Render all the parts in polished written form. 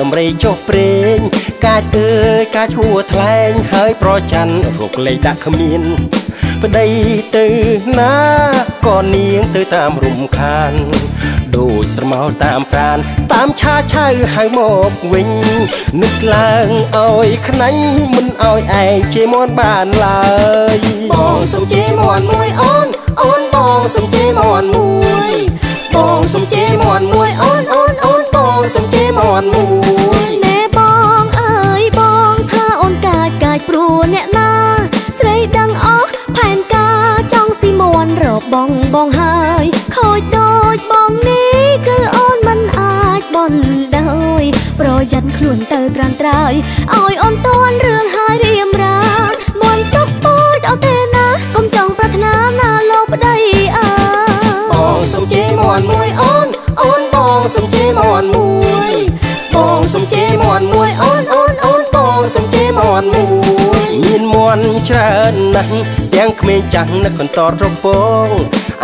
ดมเรย์จบเพลงกาเจอกาชัวแทงเฮ้ยเพราะฉันรุกเลยดักขมิ้นประเดี๋ยวตื่นนะก่อนเนียงตื่นตามรุมคานดูสมองตามพรานตามชาชายหายหมอบวิ่งนึกลางเอาไอ้ขนังมันเอาไอ้เจมอนบ้านเลยมองสมเจมอนมวยอ้อนอ้อนมองสมเจมอนมวยมองสมเจมอนมวยอ้อนอ้อนอ้อนมองสมเจมอนมวยแน่บองเอ๋ยบองถ้าอ้นกาดกาดปรูเนี่ยนาใส่ดังอ๋อแผ่นกาจ้องสีมอนรอบบองบองหายคอยโดยบองนี้คืออ้นมันอาจบอนโดยโปรยันขลุ่นเตยกลางไตรอ้อยอ้นต้นเรื่องหายเรียมรามอนตกปูดเอาเตนะก้มจ้องปรารถนาหน้าโลบได้เอ๋บองสมเจมอนมวยอ้นอ้นบองสมเจมอนมวยบองสมเจมอนมวยอ้นอ้นอ้นบองสมเจมอนมวยยินมอนเชิญนั่งเตียงเขมจังนักคนตอดรบปอง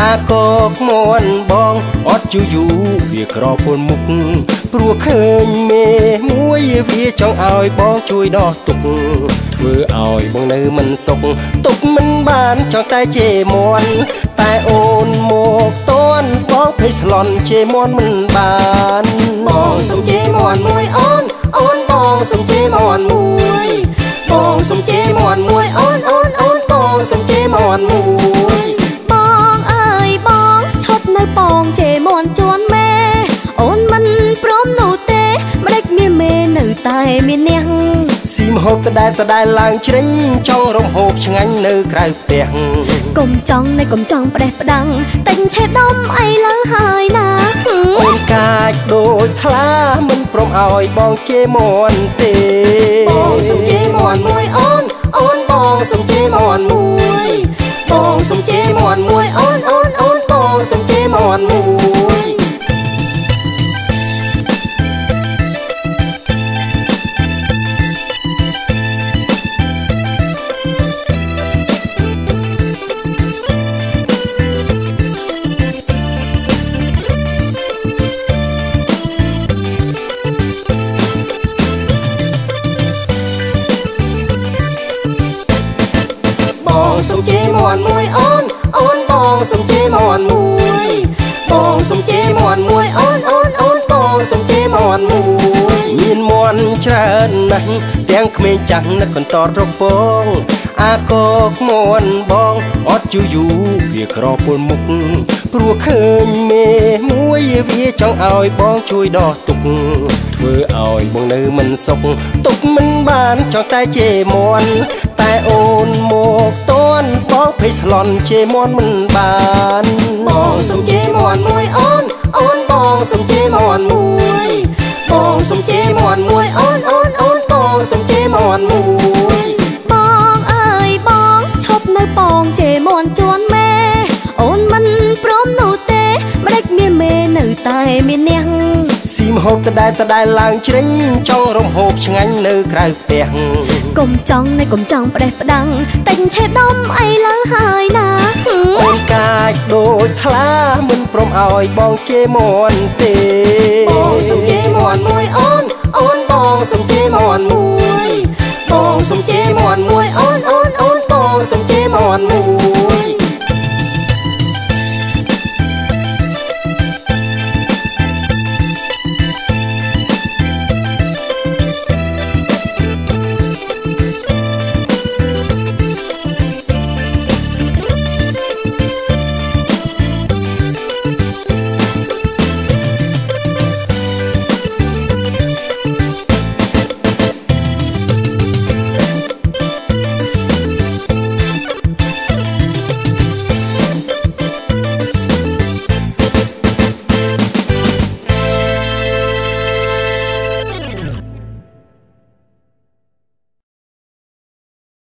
อากอกมอนบองอดอยู่เวียกรอปนมุกปลัวเคยเมมวยเวียจ้องเอาบองช่วยดอกตุกเธอเอาบองเนื้อมันสกตุกมันบานจ้องใจเจมอนแต่โอนโมกต้นบองเพชรสลอนเจมอนมันบานบองสมเจมอนมวยอ้อนอ้อนบองสมเจมอนมวยบองสมเจมอนมวยอ้อนอ้อนอ้อนบองสมเจมอนมวยบองเอ๋ยบองชดในปองเจมอนจวนแม่โอนมันพร้อมหนูเตะไม่ได้มีเมนหนูตายมีเนียงซีมหกตะได้ลางชิ้นจ้องร่มหกชะงันเนื้อกลายเปียงกลมจ้องในกลมจ้องประเดประดังเต็งเช็ดดมไอเลิงหายนะโอนกาดโดยคล้ามันพร้อมเอาบองเจมอนเตะบองสมเจมอนมวยอ้อนอ้อนบองสมเจมอนมวยบองสมเจมอนมวยอ้อนอ้อนอ้อนบองสมเจมอนมวยสมเจมอนมวยอ้อนอ้อนบองสมเจมอนมวยบองสมเจมอนมวยอ้อนอ้อนอ้อนบองสมเจมอนมวยยินมอนเชิญนั่งเตียงเขมจังนักคนตอดรบปองอากอกมอนบองอดอยู่เวียกรอปนมุกปลัวเคยเมมวยเวียจ้องเอาบองช่วยดอกตุกเธอเอาบองเนื้อมันสกตุกมันบานจ้องใจเจมอนแต่โอนโมกต้นบองเพชรสลอนเจมอนมันบานบองสมเจมอนมวยอ้อนอ้อนบองสมเจมอนมวยบองสมเจมอนมวยอ้อนอ้อนอ้อนบองสมเจมอนมวยบองเอ๋ยบองชอบในปองเจมอนจวนแม่โอนมันพร้อมหนูเตะไม่ได้มีเมหนูตายมีเนียงซีมหกตะได้ลางชิ้นจ้องร่มหกชะงันเนื้อกลายเปียงกลมจ้องในกลมจ้องประเดประดังเต็งเช็ดดมไอเลิงหายนะโอนกาดโดยคล้ามันพร้อมเอาบองเจมอนเตะบองสมเจมอนมวยอ้อนอ้อนบองสมเจมอนมวยบองสมเจมอนมวย